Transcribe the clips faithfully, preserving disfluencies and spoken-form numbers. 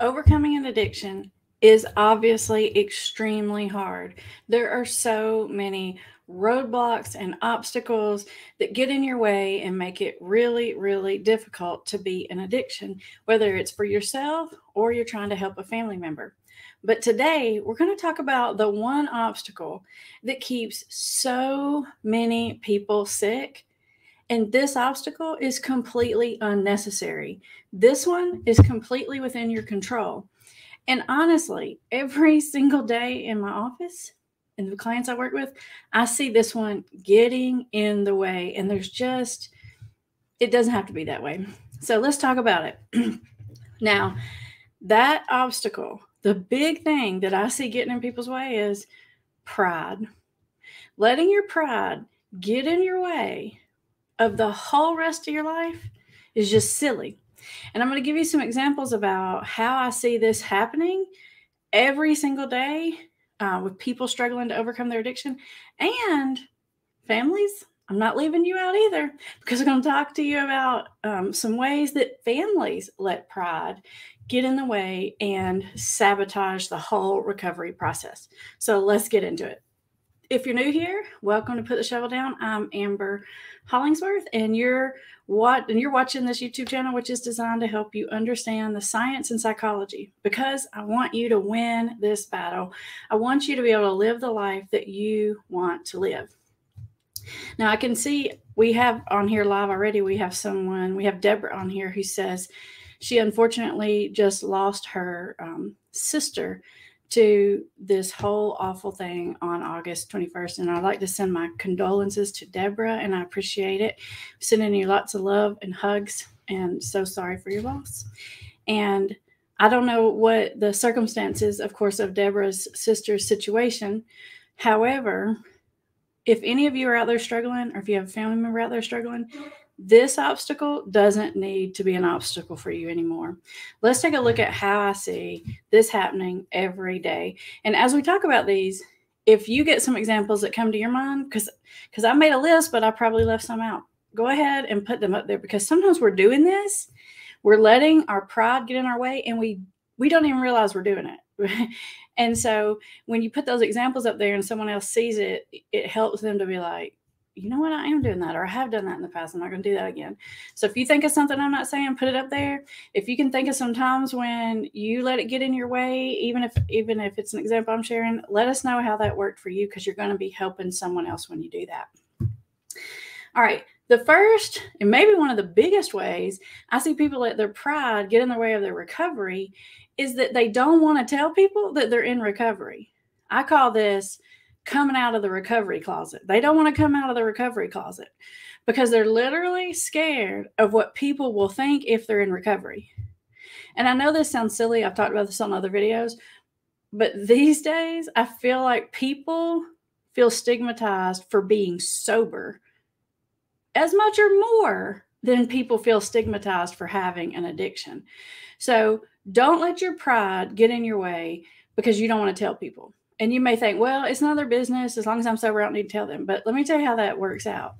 Overcoming an addiction is obviously extremely hard. There are so many roadblocks and obstacles that get in your way and make it really, really difficult to beat an addiction, whether it's for yourself or you're trying to help a family member. But today we're going to talk about the one obstacle that keeps so many people sick. And this obstacle is completely unnecessary. This one is completely within your control. And honestly, every single day in my office and the clients I work with, I see this one getting in the way. And there's just, it doesn't have to be that way. So let's talk about it. Now, that obstacle, the big thing that I see getting in people's way is pride. Letting your pride get in your way of the whole rest of your life is just silly. And I'm going to give you some examples about how I see this happening every single day uh, with people struggling to overcome their addiction and families. I'm not leaving you out either, because I'm going to talk to you about um, some ways that families let pride get in the way and sabotage the whole recovery process. So let's get into it. If you're new here, welcome to Put the Shovel Down. I'm Amber Hollingsworth, and you're what and you're watching this YouTube channel, which is designed to help you understand the science and psychology, because I want you to win this battle. I want you to be able to live the life that you want to live. Now, I can see we have on here live already, we have someone, we have Deborah on here who says she unfortunately just lost her um, sister to this whole awful thing on August twenty-first. And I'd like to send my condolences to Deborah, and I appreciate it. Sending you lots of love and hugs, and so sorry for your loss. And I don't know what the circumstances, of course, of Deborah's sister's situation. However, if any of you are out there struggling, or if you have a family member out there struggling, this obstacle doesn't need to be an obstacle for you anymore. Let's take a look at how I see this happening every day. And as we talk about these, if you get some examples that come to your mind, because because I made a list, but I probably left some out, go ahead and put them up there, because sometimes we're doing this. We're letting our pride get in our way, and we, we don't even realize we're doing it. And so when you put those examples up there and someone else sees it, it helps them to be like, you know what, I am doing that, or I have done that in the past. I'm not going to do that again. So if you think of something I'm not saying, put it up there. If you can think of some times when you let it get in your way, even if even if it's an example I'm sharing, let us know how that worked for you, because you're going to be helping someone else when you do that. All right. The first, and maybe one of the biggest ways I see people let their pride get in the way of their recovery, is that they don't want to tell people that they're in recovery. I call this coming out of the recovery closet. They don't want to come out of the recovery closet because they're literally scared of what people will think if they're in recovery. And I know this sounds silly. I've talked about this on other videos, but these days I feel like people feel stigmatized for being sober as much or more than people feel stigmatized for having an addiction. So don't let your pride get in your way because you don't want to tell people. And you may think, well, it's none of their business. As long as I'm sober, I don't need to tell them. But let me tell you how that works out.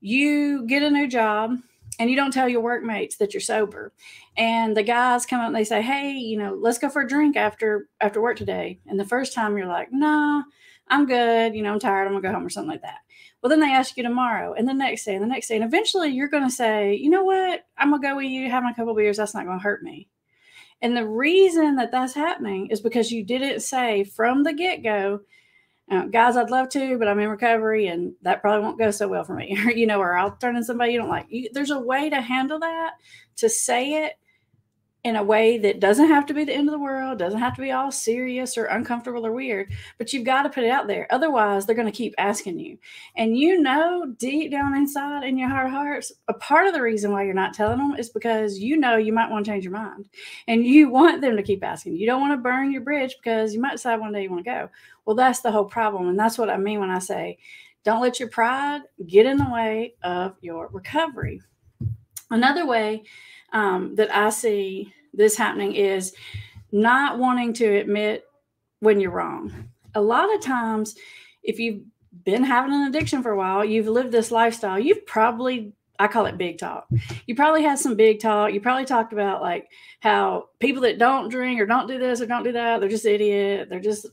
You get a new job and you don't tell your workmates that you're sober. And the guys come up and they say, hey, you know, let's go for a drink after after work today. And the first time you're like, nah, I'm good. You know, I'm tired. I'm going to go home or something like that. Well, then they ask you tomorrow and the next day and the next day. And eventually you're going to say, you know what? I'm going to go with you, having a couple of beers. That's not going to hurt me. And the reason that that's happening is because you didn't say from the get-go, uh, guys, I'd love to, but I'm in recovery and that probably won't go so well for me. Or, you know, or I'll turn in somebody you don't like. You, there's a way to handle that, to say it in a way that doesn't have to be the end of the world, doesn't have to be all serious or uncomfortable or weird, but you've got to put it out there. Otherwise, they're going to keep asking you. And you know, deep down inside in your heart of hearts, a part of the reason why you're not telling them is because you know you might want to change your mind and you want them to keep asking. You don't want to burn your bridge because you might decide one day you want to go. Well, that's the whole problem. And that's what I mean when I say, don't let your pride get in the way of your recovery. Another way um, that I see this happening is not wanting to admit when you're wrong. A lot of times, if you've been having an addiction for a while, you've lived this lifestyle, you've probably, I call it big talk. You probably had some big talk. You probably talked about like how people that don't drink or don't do this or don't do that, they're just idiot. They're just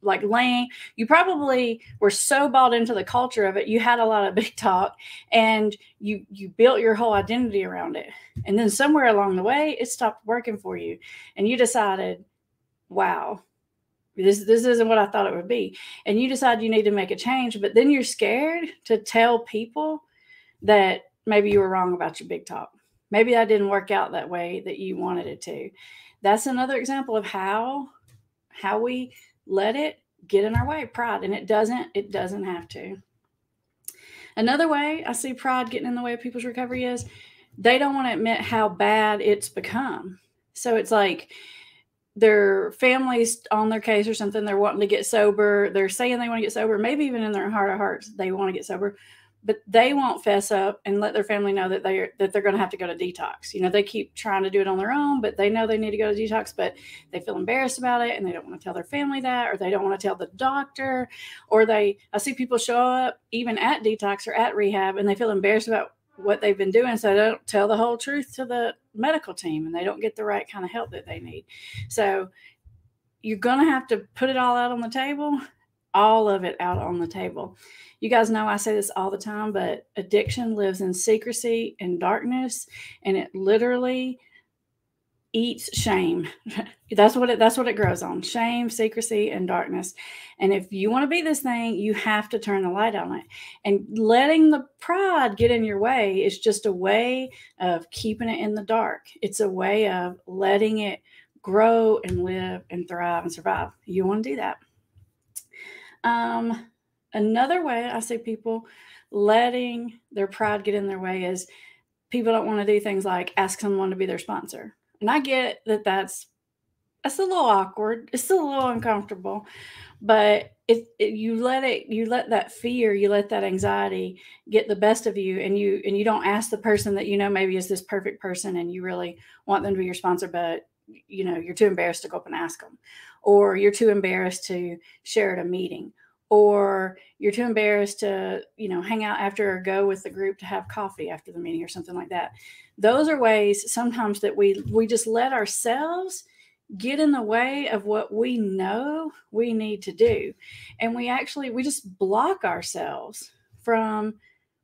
like lame. You probably were so bought into the culture of it. You had a lot of big talk and you, you built your whole identity around it. And then somewhere along the way, it stopped working for you. And you decided, wow, This, this isn't what I thought it would be. And you decide you need to make a change, but then you're scared to tell people that maybe you were wrong about your big talk. Maybe that didn't work out that way that you wanted it to. That's another example of how, how we let it get in our way, pride. And it doesn't, it doesn't have to. Another way I see pride getting in the way of people's recovery is they don't want to admit how bad it's become. So it's like, their family's on their case or something. They're wanting to get sober. They're saying they want to get sober. Maybe even in their heart of hearts, they want to get sober, but they won't fess up and let their family know that they're, that they're going to have to go to detox. You know, they keep trying to do it on their own, but they know they need to go to detox, but they feel embarrassed about it. And they don't want to tell their family that, or they don't want to tell the doctor, or they, I see people show up even at detox or at rehab and they feel embarrassed about what they've been doing. So they don't tell the whole truth to the medical team and they don't get the right kind of help that they need. So you're going to have to put it all out on the table, all of it out on the table. You guys know, I say this all the time, but addiction lives in secrecy and darkness, and it literally eats shame. That's what it, that's what it grows on: shame, secrecy, and darkness. And if you want to beat this thing, you have to turn the light on it, and letting the pride get in your way is just a way of keeping it in the dark. It's a way of letting it grow and live and thrive and survive. You want to do that. Um, another way I see people letting their pride get in their way is people don't want to do things like ask someone to be their sponsor. And I get that that's, that's a little awkward. It's still a little uncomfortable, but if, if you let it, you let that fear, you let that anxiety get the best of you, and you, and you don't ask the person that, you know, maybe is this perfect person and you really want them to be your sponsor, but you know, you're too embarrassed to go up and ask them, or you're too embarrassed to share at a meeting, or you're too embarrassed to, you know, hang out after or go with the group to have coffee after the meeting or something like that. Those are ways sometimes that we, we just let ourselves get in the way of what we know we need to do. And we actually, we just block ourselves from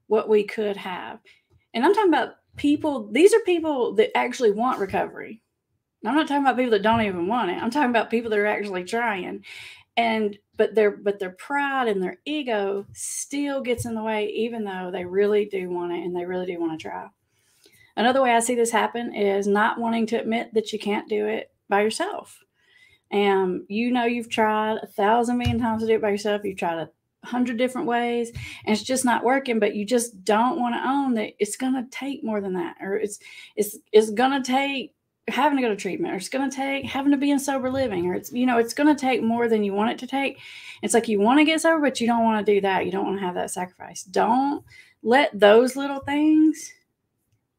what we could have. And I'm talking about people, these are people that actually want recovery. And I'm not talking about people that don't even want it. I'm talking about people that are actually trying. And but their but their pride and their ego still gets in the way, even though they really do want it and they really do want to try. Another way I see this happen is not wanting to admit that you can't do it by yourself. And um, you know, you've tried a thousand million times to do it by yourself. You've tried a hundred different ways and it's just not working, but you just don't want to own that it's going to take more than that, or it's it's it's going to take having to go to treatment, or it's going to take having to be in sober living, or it's, you know, it's going to take more than you want it to take. It's like, you want to get sober, but you don't want to do that. You don't want to have that sacrifice. Don't let those little things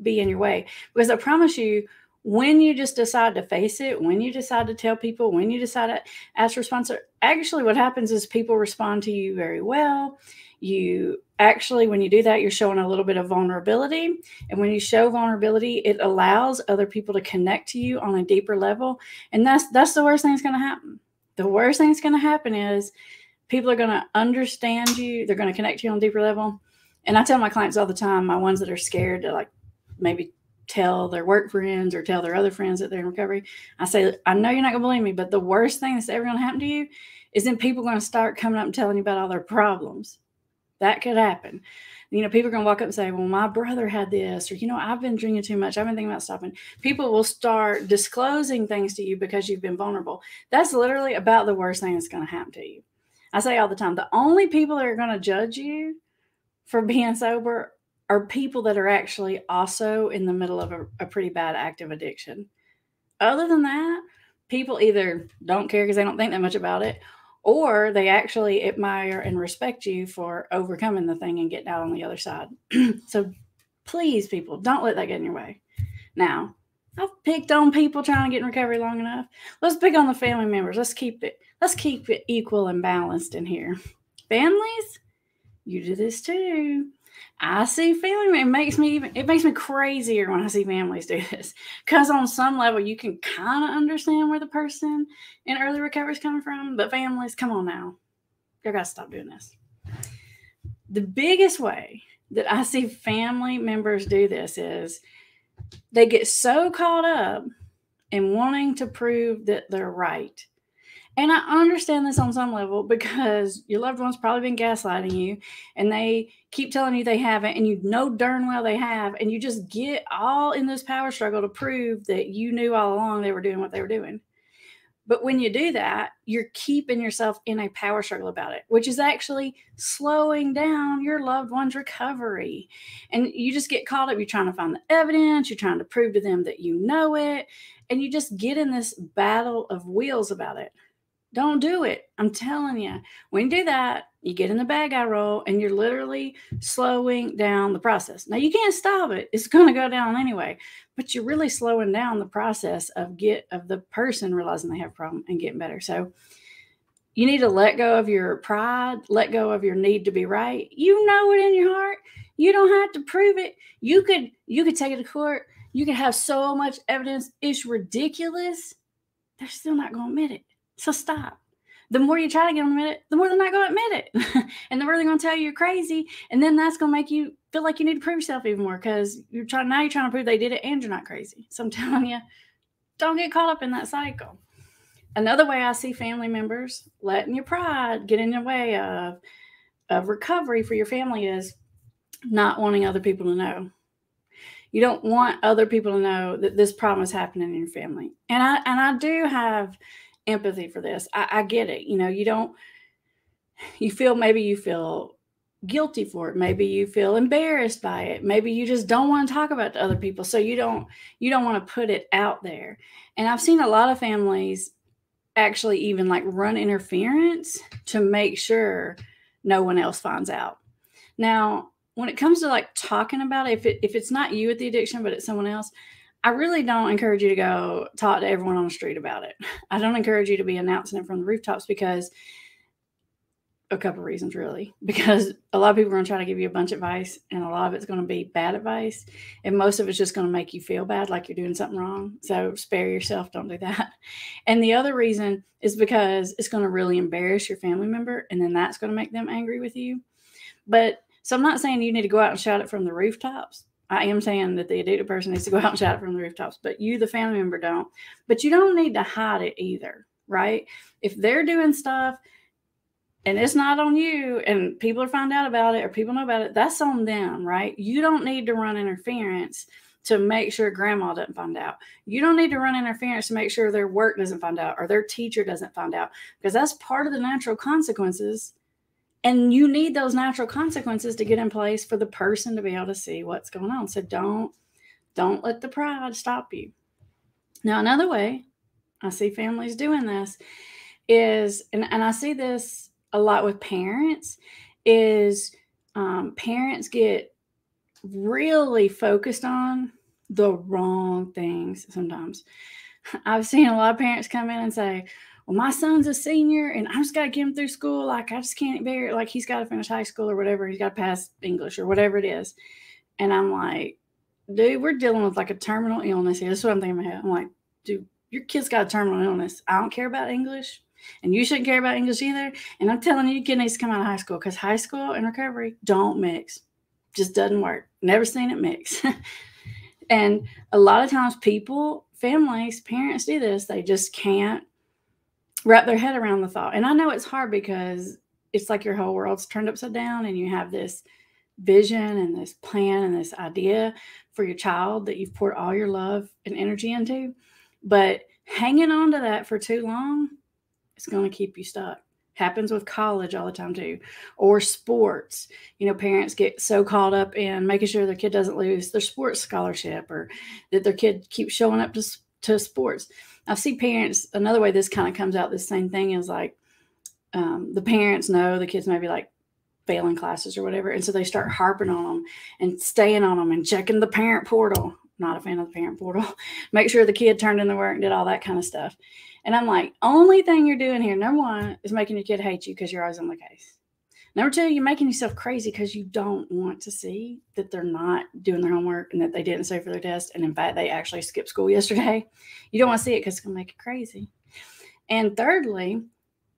be in your way, because I promise you, when you just decide to face it, when you decide to tell people, when you decide to ask for a sponsor, actually what happens is people respond to you very well. You actually, when you do that, you're showing a little bit of vulnerability. And when you show vulnerability, it allows other people to connect to you on a deeper level. And that's, that's the worst thing that's going to happen. The worst thing that's going to happen is people are going to understand you. They're going to connect to you on a deeper level. And I tell my clients all the time, my ones that are scared to like maybe tell their work friends or tell their other friends that they're in recovery, I say, I know you're not gonna believe me, but the worst thing that's ever gonna happen to you is then people are gonna start coming up and telling you about all their problems. That could happen. You know, people are gonna walk up and say, well, my brother had this, or, you know, I've been drinking too much, I've been thinking about stopping. People will start disclosing things to you because you've been vulnerable. That's literally about the worst thing that's gonna happen to you. I say all the time, the only people that are gonna judge you for being sober are people that are actually also in the middle of a, a pretty bad active addiction. Other than that, people either don't care because they don't think that much about it, or they actually admire and respect you for overcoming the thing and getting out on the other side. So please, people, don't let that get in your way. Now, I've picked on people trying to get in recovery long enough. Let's pick on the family members. Let's keep it, let's keep it equal and balanced in here. Families, you do this too. I see failure. It makes me even, it makes me crazier when I see families do this, because on some level you can kind of understand where the person in early recovery is coming from, but families, come on now. Y'all got to stop doing this. The biggest way that I see family members do this is they get so caught up in wanting to prove that they're right. And I understand this on some level, because your loved one's probably been gaslighting you and they keep telling you they haven't, and you know darn well they have, and you just get all in this power struggle to prove that you knew all along they were doing what they were doing. But when you do that, you're keeping yourself in a power struggle about it, which is actually slowing down your loved one's recovery. And you just get caught up. You're trying to find the evidence. You're trying to prove to them that you know it. And you just get in this battle of wills about it. Don't do it. I'm telling you, when you do that, you get in the bad guy role and you're literally slowing down the process. Now, you can't stop it. It's going to go down anyway, but you're really slowing down the process of get of the person realizing they have a problem and getting better. So you need to let go of your pride, let go of your need to be right. You know it in your heart. You don't have to prove it. You could, you could take it to court. You could have so much evidence. It's ridiculous. They're still not going to admit it. So stop. The more you try to get them to admit it, the more they're not going to admit it. And they're really going to tell you you're crazy. And then that's going to make you feel like you need to prove yourself even more, because you're trying, now you're trying to prove they did it and you're not crazy. So I'm telling you, don't get caught up in that cycle. Another way I see family members letting your pride get in the way of, of recovery for your family is not wanting other people to know. You don't want other people to know that this problem is happening in your family. And I, and I do have empathy for this. I, I get it. You know, you don't, you feel, maybe you feel guilty for it. Maybe you feel embarrassed by it. Maybe you just don't want to talk about it to other people. So you don't, you don't want to put it out there. And I've seen a lot of families actually even like run interference to make sure no one else finds out. Now, when it comes to like talking about it, if it, if it's not you with the addiction, but it's someone else, I really don't encourage you to go talk to everyone on the street about it. I don't encourage you to be announcing it from the rooftops, because a couple of reasons, really, because a lot of people are going to try to give you a bunch of advice, and a lot of it's going to be bad advice. And most of it's just going to make you feel bad, like you're doing something wrong. So spare yourself. Don't do that. And the other reason is because it's going to really embarrass your family member. And then that's going to make them angry with you. But so I'm not saying you need to go out and shout it from the rooftops. I am saying that the addicted person needs to go out and shout it from the rooftops, but you, the family member, don't. But you don't need to hide it either, right? If they're doing stuff and it's not on you and people are finding out about it or people know about it, that's on them, right? You don't need to run interference to make sure grandma doesn't find out. You don't need to run interference to make sure their work doesn't find out or their teacher doesn't find out, because that's part of the natural consequences. And you need those natural consequences to get in place for the person to be able to see what's going on. So don't, don't let the pride stop you. Now, another way I see families doing this is, and, and I see this a lot with parents, is um, parents get really focused on the wrong things sometimes. I've seen a lot of parents come in and say, well, my son's a senior and I just got to get him through school. Like, I just can't bear it. Like, he's got to finish high school or whatever. He's got to pass English or whatever it is. And I'm like, dude, we're dealing with like a terminal illness here. That's what I'm thinking in my head. I'm like, dude, your kid's got a terminal illness. I don't care about English, and you shouldn't care about English either. And I'm telling you, your kid needs to come out of high school, because high school and recovery don't mix. Just doesn't work. Never seen it mix. And a lot of times people, families, parents do this. They just can't wrap their head around the thought. And I know it's hard, because it's like your whole world's turned upside down and you have this vision and this plan and this idea for your child that you've poured all your love and energy into. But hanging on to that for too long, it's going to keep you stuck. Happens with college all the time too, or sports. You know, parents get so caught up in making sure their kid doesn't lose their sports scholarship, or that their kid keeps showing up to sports. to sports. I've seen parents, another way this kind of comes out, this same thing is like, um, the parents know the kids maybe like failing classes or whatever. And so they start harping on them and staying on them and checking the parent portal. Not a fan of the parent portal. Make sure the kid turned in the work and did all that kind of stuff. And I'm like, only thing you're doing here, number one, is making your kid hate you, because you're always on the case. Number two, you're making yourself crazy because you don't want to see that they're not doing their homework and that they didn't study for their test. And in fact, they actually skipped school yesterday. You don't want to see it because it's going to make you crazy. And thirdly,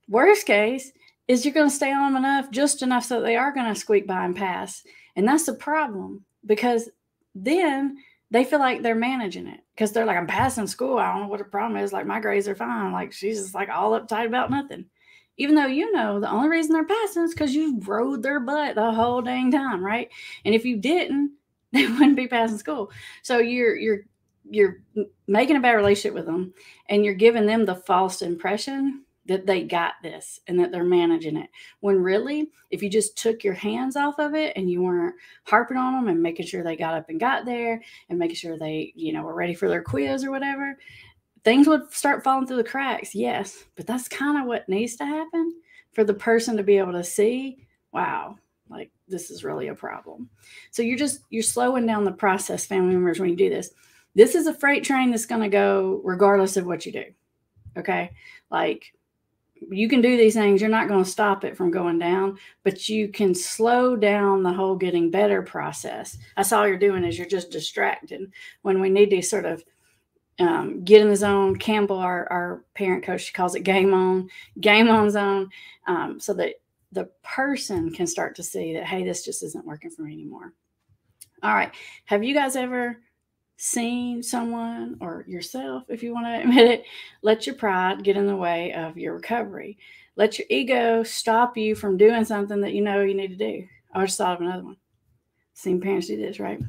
worst case is you're going to stay on them enough, just enough so that they are going to squeak by and pass. And that's the problem, because then they feel like they're managing it, because they're like, I'm passing school. I don't know what the problem is. Like, my grades are fine. Like, she's just like all uptight about nothing. Even though, you know, the only reason they're passing is because you rode their butt the whole dang time, right? And if you didn't, they wouldn't be passing school. So you're you're you're making a bad relationship with them, and you're giving them the false impression that they got this and that they're managing it. When really, if you just took your hands off of it and you weren't harping on them and making sure they got up and got there and making sure they, you know, were ready for their quiz or whatever, things would start falling through the cracks, yes, but that's kind of what needs to happen for the person to be able to see, wow, like this is really a problem. So you're just, you're slowing down the process, family members, when you do this. This is a freight train that's going to go regardless of what you do, okay? Like, you can do these things. You're not going to stop it from going down, but you can slow down the whole getting better process. That's all you're doing, is you're just distracted when we need to sort of Um, get in the zone. Campbell, our, our parent coach, she calls it game on, game on zone, um, so that the person can start to see that, hey, this just isn't working for me anymore. All right. Have you guys ever seen someone, or yourself, if you want to admit it, let your pride get in the way of your recovery? Let your ego stop you from doing something that you know you need to do. I just thought of another one. Seen parents do this, right?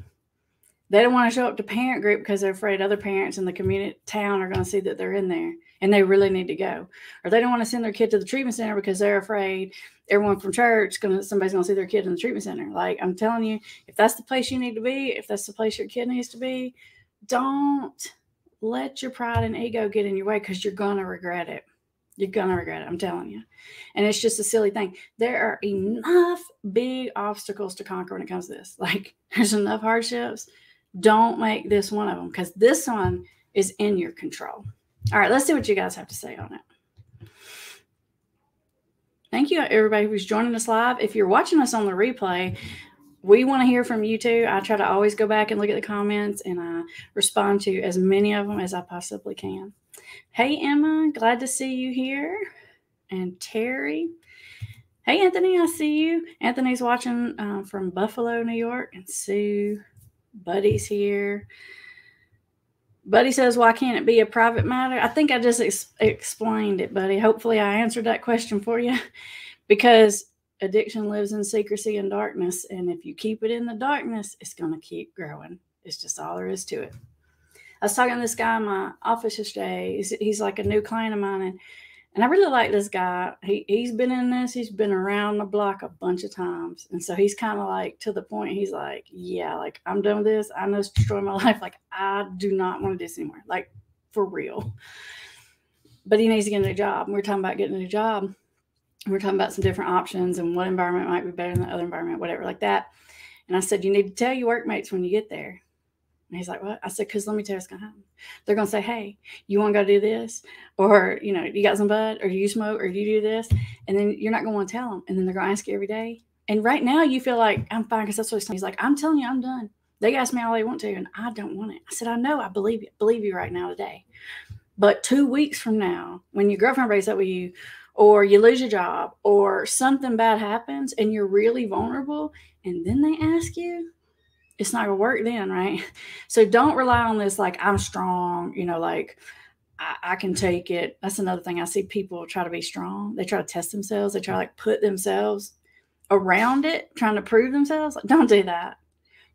They don't want to show up to parent group because they're afraid other parents in the community town are going to see that they're in there and they really need to go. Or they don't want to send their kid to the treatment center because they're afraid everyone from church, gonna, somebody's going to see their kid in the treatment center. Like, I'm telling you, if that's the place you need to be, if that's the place your kid needs to be, don't let your pride and ego get in your way, because you're going to regret it. You're going to regret it. I'm telling you. And it's just a silly thing. There are enough big obstacles to conquer when it comes to this. Like, there's enough hardships. Don't make this one of them, because this one is in your control. All right, let's see what you guys have to say on it. Thank you, everybody who's joining us live. If you're watching us on the replay, we want to hear from you too. I try to always go back and look at the comments, and I respond to as many of them as I possibly can. Hey, Emma, glad to see you here. And Terry. Hey, Anthony, I see you. Anthony's watching uh, from Buffalo, New York. And Sue. Buddy's here. Buddy says, why can't it be a private matter? I think I just ex explained it, Buddy. Hopefully I answered that question for you, because addiction lives in secrecy and darkness. And if you keep it in the darkness, it's going to keep growing. It's just all there is to it. I was talking to this guy in my office yesterday. He's, he's like a new client of mine. And, and I really like this guy. He, he's been in this. He's been around the block a bunch of times. And so he's kind of like to the point. He's like, yeah, like, I'm done with this. I know it's destroying my life. Like, I do not want to do this anymore. Like, for real. But he needs to get a new job. And we're talking about getting a new job. We're talking about some different options and what environment might be better than the other environment, whatever, like that. And I said, you need to tell your workmates when you get there. And he's like, what? I said, because let me tell you what's going to happen. They're going to say, hey, you want to go do this? Or, you know, you got some bud? Or do you smoke? Or do you do this? And then you're not going to want to tell them. And then they're going to ask you every day. And right now you feel like, I'm fine, because that's what he's saying. He's like, I'm telling you, I'm done. They ask me all they want to, and I don't want it. I said, I know. I believe you. Believe you right now today. But two weeks from now, when your girlfriend breaks up with you, or you lose your job, or something bad happens, and you're really vulnerable, and then they ask you, it's not going to work then, right? So don't rely on this, like, I'm strong, you know, like, I, I can take it. That's another thing. I see people try to be strong. They try to test themselves. They try to, like, put themselves around it, trying to prove themselves. Like, don't do that.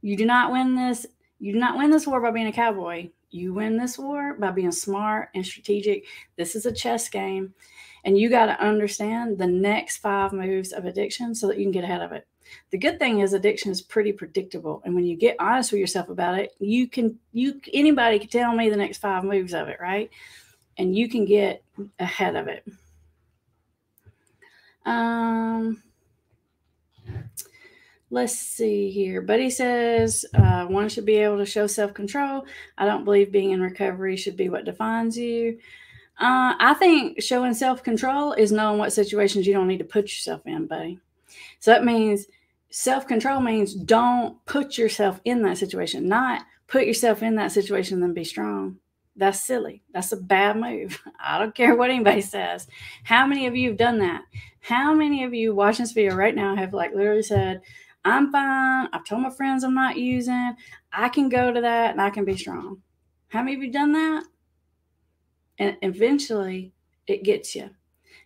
You do not win this. You do not win this war by being a cowboy. You win this war by being smart and strategic. This is a chess game. And you got to understand the next five moves of addiction so that you can get ahead of it. The good thing is addiction is pretty predictable. And when you get honest with yourself about it, you can, you, anybody can tell me the next five moves of it, right? And you can get ahead of it. Um, let's see here. Buddy says, uh, one should be able to show self-control. I don't believe being in recovery should be what defines you. Uh, I think showing self-control is knowing what situations you don't need to put yourself in, Buddy. So that means self-control means don't put yourself in that situation, not put yourself in that situation and then be strong. That's silly. That's a bad move. I don't care what anybody says. How many of you have done that? How many of you watching this video right now have like literally said, I'm fine. I've told my friends I'm not using. I can go to that and I can be strong. How many of you done that? And eventually it gets you.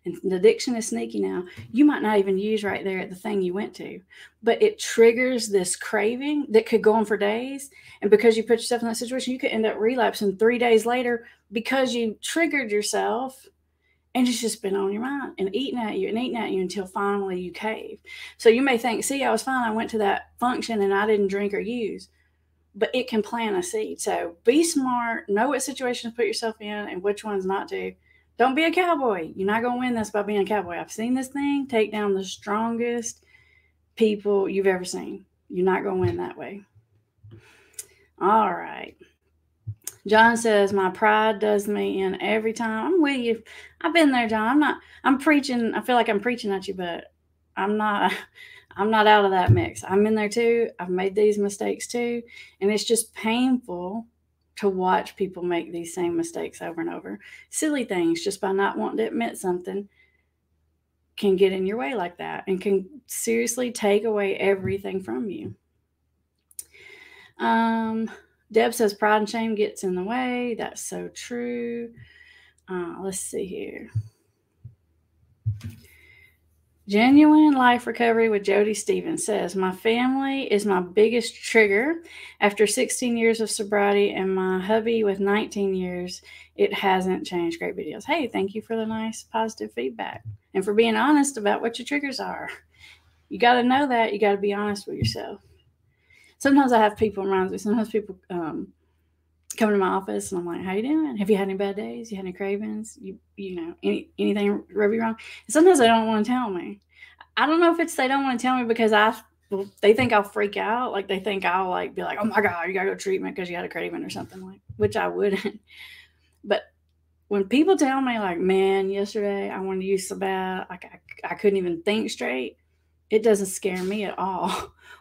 And the addiction is sneaky now. You might not even use right there at the thing you went to, but it triggers this craving that could go on for days. And because you put yourself in that situation, you could end up relapsing three days later because you triggered yourself. And it's just been on your mind and eating at you and eating at you until finally you cave. So you may think, see, I was fine. I went to that function and I didn't drink or use. But it can plant a seed. So be smart. Know what situations to put yourself in and which ones not to. Don't be a cowboy. You're not going to win this by being a cowboy. I've seen this thing take down the strongest people you've ever seen. You're not going to win that way. All right. John says, my pride does me in every time. I'm with you. I've been there, John. I'm not, I'm preaching. I feel like I'm preaching at you, but I'm not, I'm not out of that mix. I'm in there too. I've made these mistakes too. And it's just painful to watch people make these same mistakes over and over. Silly things just by not wanting to admit something can get in your way like that and can seriously take away everything from you. Um, Deb says pride and shame gets in the way. That's so true. Uh, let's see here. Genuine Life Recovery with Jody Stevens says, my family is my biggest trigger. After sixteen years of sobriety and my hubby with nineteen years, it hasn't changed. Great videos. Hey, thank you for the nice positive feedback and for being honest about what your triggers are. You got to know that. You got to be honest with yourself. Sometimes I have people, reminds me, sometimes people um, come to my office and I'm like, how you doing? Have you had any bad days? You had any cravings? You you know, any, anything rub you wrong? And sometimes they don't want to tell me. I don't know if it's they don't want to tell me because I well, they think I'll freak out. Like they think I'll like be like, oh my God, you got to go to treatment because you had a craving or something, like, which I wouldn't. But when people tell me like, man, yesterday I wanted to use so bad, like I, I couldn't even think straight. It doesn't scare me at all.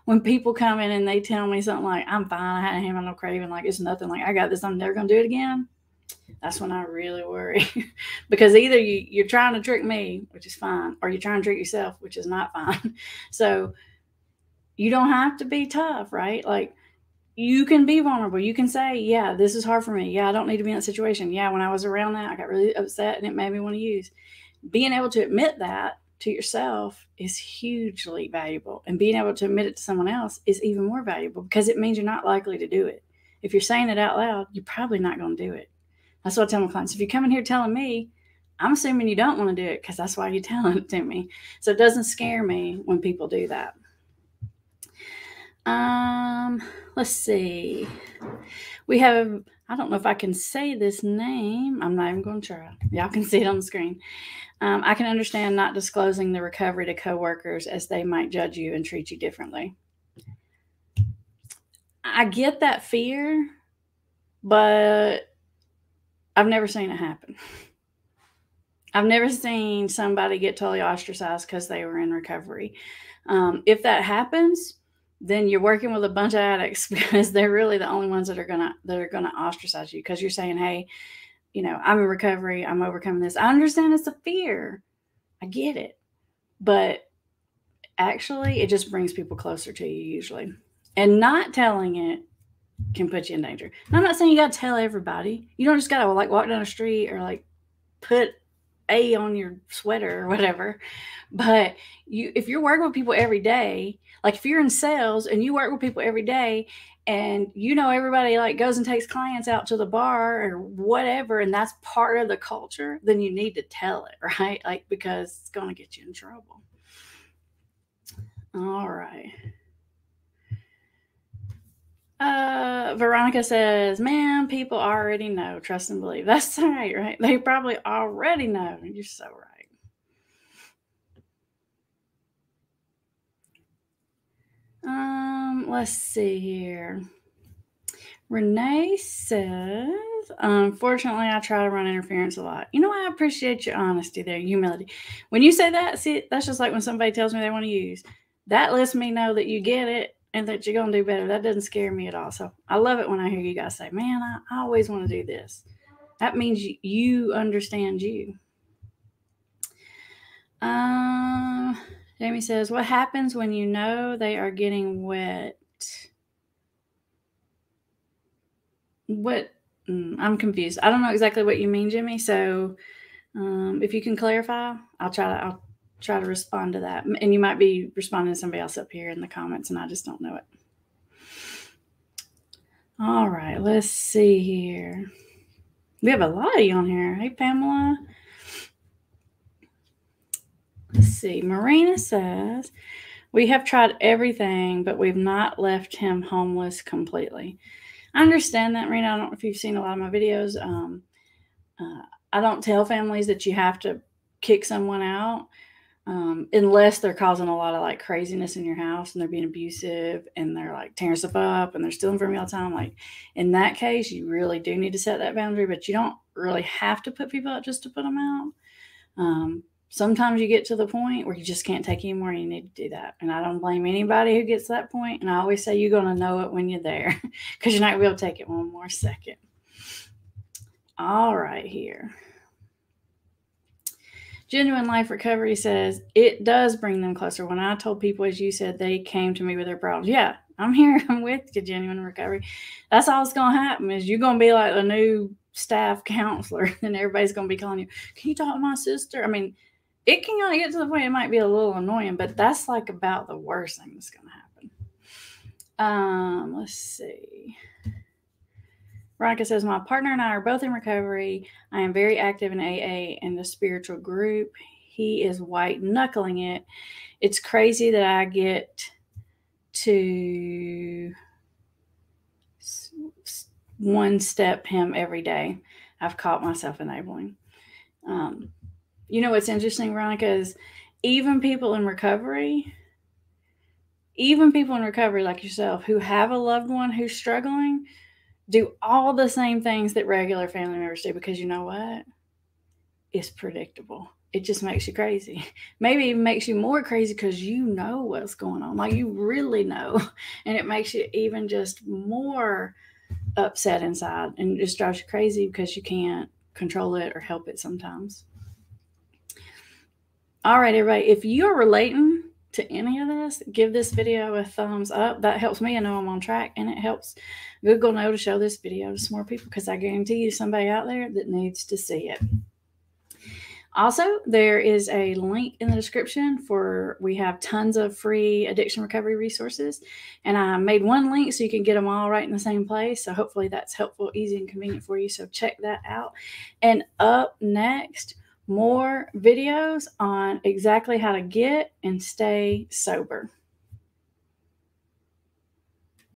When people come in and they tell me something like, I'm fine, I haven't had no craving, like it's nothing, like I got this, I'm never going to do it again. That's when I really worry because either you, you're trying to trick me, which is fine, or you're trying to trick yourself, which is not fine. So you don't have to be tough, right? Like you can be vulnerable. You can say, yeah, this is hard for me. Yeah, I don't need to be in that situation. Yeah, when I was around that, I got really upset and it made me want to use. Being able to admit that to yourself is hugely valuable, and being able to admit it to someone else is even more valuable because it means you're not likely to do it. If you're saying it out loud, you're probably not going to do it. That's what I tell my clients. If you come in here telling me, I'm assuming you don't want to do it because that's why you're telling it to me. So it doesn't scare me when people do that. Um, let's see. We have, I don't know if I can say this name. I'm not even going to try. Y'all can see it on the screen. Um, I can understand not disclosing the recovery to coworkers as they might judge you and treat you differently. I get that fear, but I've never seen it happen. I've never seen somebody get totally ostracized because they were in recovery. Um, if that happens, then you're working with a bunch of addicts because they're really the only ones that are gonna that are gonna ostracize you because you're saying, hey, you know, I'm in recovery, I'm overcoming this. I understand it's a fear. I get it. But actually, it just brings people closer to you usually. And not telling it can put you in danger. And I'm not saying you got to tell everybody. You don't just got to like walk down the street or like put A on your sweater or whatever. But you, if you're working with people every day, like if you're in sales and you work with people every day, and you know everybody like goes and takes clients out to the bar or whatever, and that's part of the culture, then you need to tell it, right? Like because it's going to get you in trouble. All right. Uh, Veronica says, man, people already know. Trust and believe. That's right, right? They probably already know. You're so right. Um, let's see here. Renee says, Unfortunately, I try to run interference a lot. You know, I appreciate your honesty there, humility. When you say that, see, that's just like when somebody tells me they want to use. That lets me know that you get it and that you're going to do better. That doesn't scare me at all. So I love it when I hear you guys say, man, I, I always want to do this. That means you, you understand you. Um, Jamie says, what happens when you know they are getting wet? What? I'm confused. I don't know exactly what you mean, Jimmy. So um, if you can clarify, I'll try to I'll try to respond to that. And you might be responding to somebody else up here in the comments, and I just don't know it. All right, let's see here. We have a lot of you on here. Hey, Pamela. Let's see. Marina says, we have tried everything, but we've not left him homeless completely. I understand that, Marina. I don't know if you've seen a lot of my videos. Um, uh, I don't tell families that you have to kick someone out um, unless they're causing a lot of like craziness in your house and they're being abusive and they're like tearing stuff up and they're stealing from you all the time. Like in that case, you really do need to set that boundary, but you don't really have to put people out just to put them out. Um, sometimes you get to the point where you just can't take anymore and you need to do that. And I don't blame anybody who gets to that point. And I always say, you're going to know it when you're there because you're not going to be able to take it one more second. All right here. Genuine Life Recovery says, it does bring them closer. When I told people, as you said, they came to me with their problems. Yeah, I'm here. I'm with you, Genuine Recovery. That's all that's going to happen is you're going to be like a new staff counselor and everybody's going to be calling you, can you talk to my sister? I mean, it can only get to the point it might be a little annoying, but that's like about the worst thing that's going to happen. Um, let's see. Veronica says, my partner and I are both in recovery. I am very active in A A and the spiritual group. He is white knuckling it. It's crazy that I get to one step him every day. I've caught myself enabling. Um, You know what's interesting, Veronica, is even people in recovery, even people in recovery like yourself who have a loved one who's struggling do all the same things that regular family members do because you know what? It's predictable. It just makes you crazy. Maybe even makes you more crazy because you know what's going on. Like you really know. And it makes you even just more upset inside and just drives you crazy because you can't control it or help it sometimes. All right, everybody, if you're relating to any of this, give this video a thumbs up. That helps me. I know I'm on track, and it helps Google know to show this video to some more people because I guarantee you somebody out there that needs to see it. Also, there is a link in the description for we have tons of free addiction recovery resources, and I made one link so you can get them all right in the same place. So hopefully that's helpful, easy, and convenient for you. So check that out. And up next, more videos on exactly how to get and stay sober.